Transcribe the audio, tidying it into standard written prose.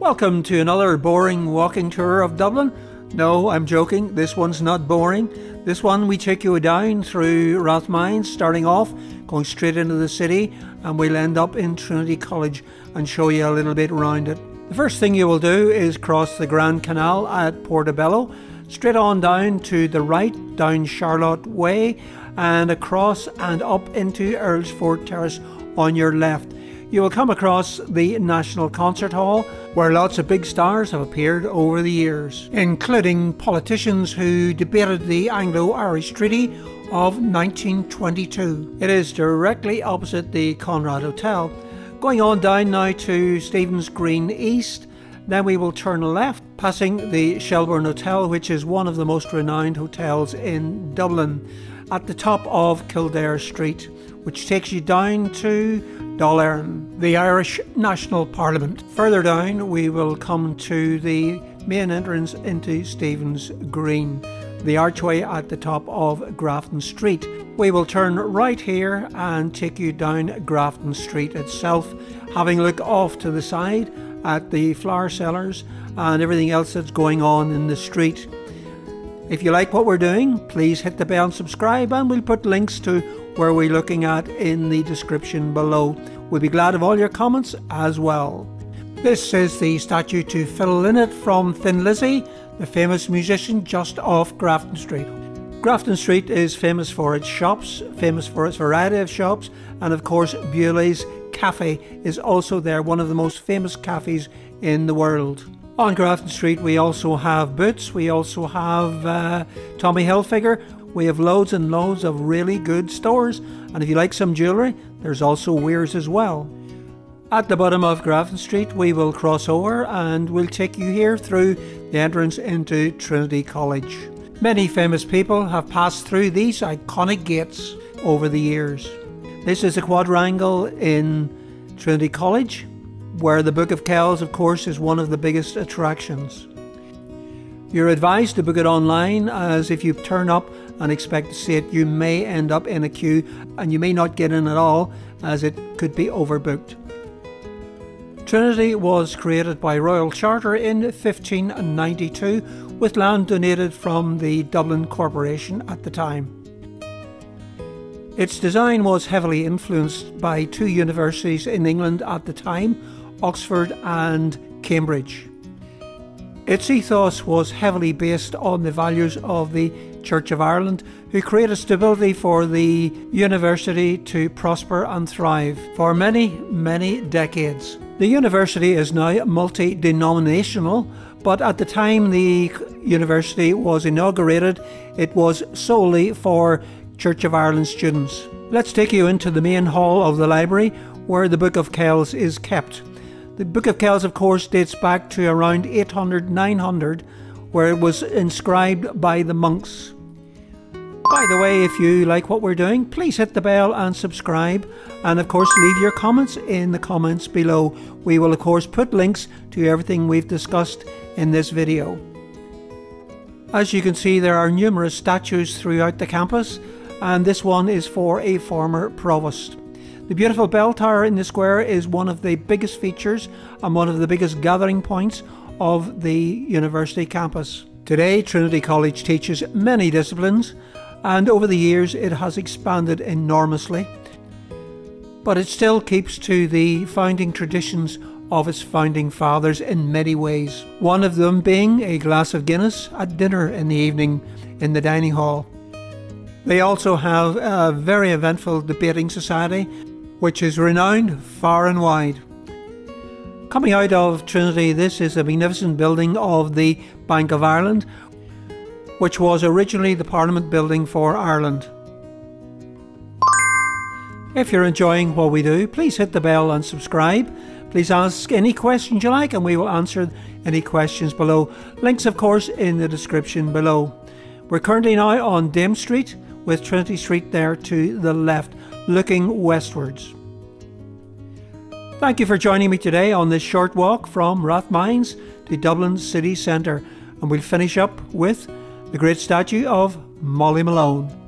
Welcome to another boring walking tour of Dublin. No, I'm joking, this one's not boring. This one we take you down through Rathmines, starting off, going straight into the city, and we'll end up in Trinity College and show you a little bit around it. The first thing you will do is cross the Grand Canal at Portobello, straight on down to the right, down Charlotte Way, and across and up into Earlsfort Terrace on your left. You will come across the National Concert Hall, where lots of big stars have appeared over the years, including politicians who debated the Anglo-Irish Treaty of 1922. It is directly opposite the Conrad Hotel. Going on down now to Stephen's Green East, then we will turn left, passing the Shelburne Hotel, which is one of the most renowned hotels in Dublin, at the top of Kildare Street, which takes you down to Dáil Éireann, the Irish National Parliament. Further down we will come to the main entrance into Stephen's Green, the archway at the top of Grafton Street. We will turn right here and take you down Grafton Street itself, having a look off to the side at the flower sellers and everything else that's going on in the street. If you like what we're doing, please hit the bell and subscribe, and we'll put links to where we're looking at in the description below. We'll be glad of all your comments as well. This is the statue to Phil Lynott from Thin Lizzy, the famous musician, just off Grafton Street. Grafton Street is famous for its shops, famous for its variety of shops, and of course Bewley's Cafe is also there, one of the most famous cafes in the world. On Grafton Street we also have Boots, we also have Tommy Hilfiger, we have loads and loads of really good stores, and if you like some jewellery, there's also Weirs as well. At the bottom of Grafton Street we will cross over and we'll take you here through the entrance into Trinity College. Many famous people have passed through these iconic gates over the years. This is a quadrangle in Trinity College, where the Book of Kells, of course, is one of the biggest attractions. You're advised to book it online, as if you turn up and expect to see it, you may end up in a queue and you may not get in at all, as it could be overbooked. Trinity was created by Royal Charter in 1592, with land donated from the Dublin Corporation at the time. Its design was heavily influenced by two universities in England at the time, Oxford and Cambridge. Its ethos was heavily based on the values of the Church of Ireland, who created stability for the university to prosper and thrive for many, many decades. The university is now multi-denominational, but at the time the university was inaugurated, it was solely for Church of Ireland students. Let's take you into the main hall of the library, where the Book of Kells is kept. The Book of Kells, of course, dates back to around 800–900, where it was inscribed by the monks. By the way, if you like what we're doing, please hit the bell and subscribe, and of course leave your comments in the comments below. We will of course put links to everything we've discussed in this video. As you can see, there are numerous statues throughout the campus, and this one is for a former provost. The beautiful bell tower in the square is one of the biggest features and one of the biggest gathering points of the university campus. Today, Trinity College teaches many disciplines, and over the years it has expanded enormously, but it still keeps to the founding traditions of its founding fathers in many ways, one of them being a glass of Guinness at dinner in the evening in the dining hall. They also have a very eventful debating society, which is renowned far and wide. Coming out of Trinity, this is a magnificent building of the Bank of Ireland, which was originally the Parliament building for Ireland. If you're enjoying what we do, please hit the bell and subscribe. Please ask any questions you like and we will answer any questions below. Links, of course, in the description below. We're currently now on Dame Street, with Trinity Street there to the left, looking westwards. Thank you for joining me today on this short walk from Rathmines to Dublin city centre, and we'll finish up with the great statue of Molly Malone.